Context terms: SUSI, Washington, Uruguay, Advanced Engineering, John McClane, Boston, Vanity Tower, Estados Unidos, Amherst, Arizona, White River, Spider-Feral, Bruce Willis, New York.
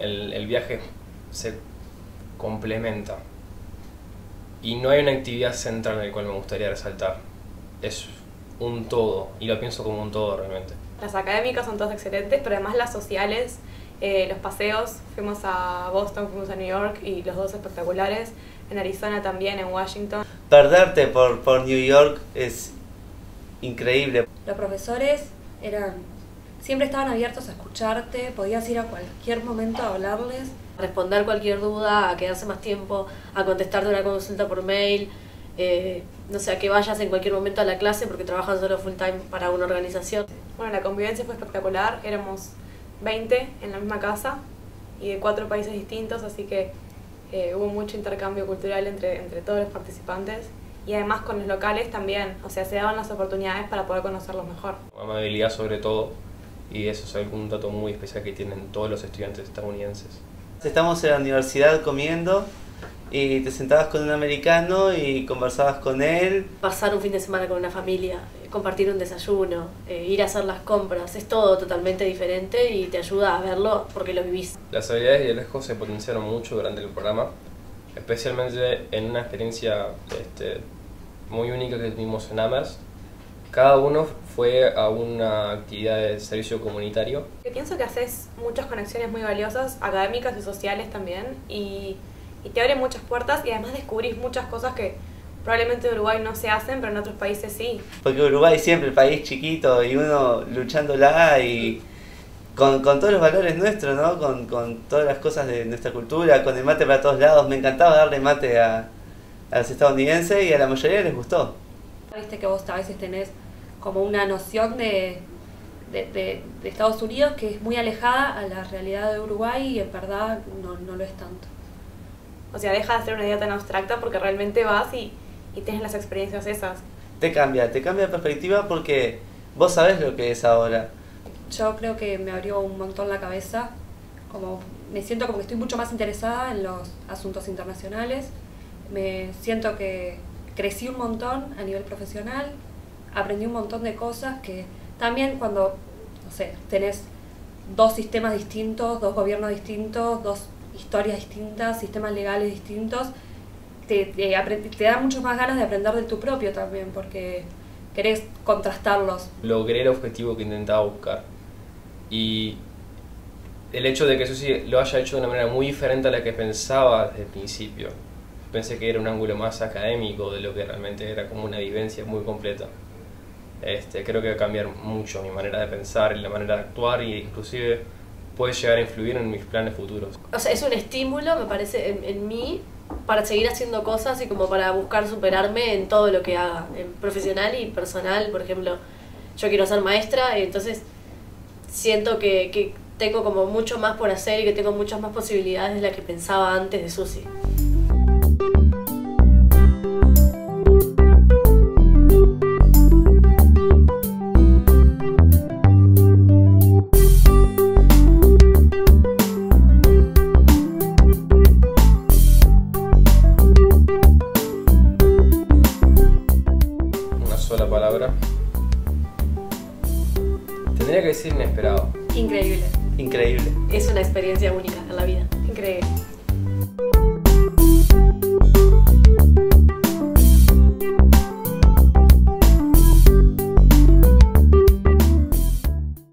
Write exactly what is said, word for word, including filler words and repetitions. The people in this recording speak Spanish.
el, el viaje se complementa. Y no hay una actividad central en la cual me gustaría resaltar. Es un todo, y lo pienso como un todo realmente. Las académicas son todas excelentes, pero además las sociales, eh, los paseos, fuimos a Boston, fuimos a New York, y los dos espectaculares, en Arizona también, en Washington. Perderte por, por New York es increíble. Los profesores eran, siempre estaban abiertos a escucharte, podías ir a cualquier momento a hablarles. A responder cualquier duda, a quedarse más tiempo, a contestarte una consulta por mail, eh, no sé, a que vayas en cualquier momento a la clase porque trabajan solo full time para una organización. Bueno, la convivencia fue espectacular, éramos veinte en la misma casa y de cuatro países distintos, así que eh, hubo mucho intercambio cultural entre, entre todos los participantes. Y además con los locales también, o sea, se daban las oportunidades para poder conocerlos mejor. Amabilidad sobre todo, y eso es algún dato muy especial que tienen todos los estudiantes estadounidenses. Estamos en la universidad comiendo y te sentabas con un americano y conversabas con él. Pasar un fin de semana con una familia, compartir un desayuno, eh, ir a hacer las compras, es todo totalmente diferente y te ayuda a verlo porque lo vivís. Las habilidades y el riesgo se potenciaron mucho durante el programa, especialmente en una experiencia este, muy única que tuvimos en Amherst. Cada uno fue a una actividad de servicio comunitario. Yo pienso que haces muchas conexiones muy valiosas, académicas y sociales también, y, y te abre muchas puertas y además descubrís muchas cosas que probablemente en Uruguay no se hacen, pero en otros países sí. Porque Uruguay es siempre el país chiquito y uno luchándola y con, con todos los valores nuestros, ¿no? Con, con todas las cosas de nuestra cultura, con el mate para todos lados. Me encantaba darle mate a, a los estadounidenses y a la mayoría les gustó. Viste que vos a veces tenés como una noción de, de, de, de Estados Unidos que es muy alejada a la realidad de Uruguay y en verdad no, no lo es tanto. O sea, deja de ser una idea tan abstracta porque realmente vas y, y tienes las experiencias esas. Te cambia, te cambia de perspectiva porque vos sabés lo que es ahora. Yo creo que me abrió un montón la cabeza, como me siento como que estoy mucho más interesada en los asuntos internacionales, me siento que crecí un montón a nivel profesional, aprendí un montón de cosas que también cuando, no sé, tenés dos sistemas distintos, dos gobiernos distintos, dos historias distintas, sistemas legales distintos, te, te, te da mucho más ganas de aprender de tu propio también, porque querés contrastarlos. Logré el objetivo que intentaba buscar y el hecho de que SUSI lo haya hecho de una manera muy diferente a la que pensaba desde el principio. Pensé que era un ángulo más académico de lo que realmente era, como una vivencia muy completa. Este, creo que va a cambiar mucho mi manera de pensar, la manera de actuar e inclusive puede llegar a influir en mis planes futuros. O sea, es un estímulo, me parece, en, en mí para seguir haciendo cosas y como para buscar superarme en todo lo que haga, en profesional y personal. Por ejemplo, yo quiero ser maestra y entonces siento que, que tengo como mucho más por hacer y que tengo muchas más posibilidades de las que pensaba antes de SUSI. La palabra tendría que decir inesperado. Increíble. Increíble. Es una experiencia única en la vida. Increíble.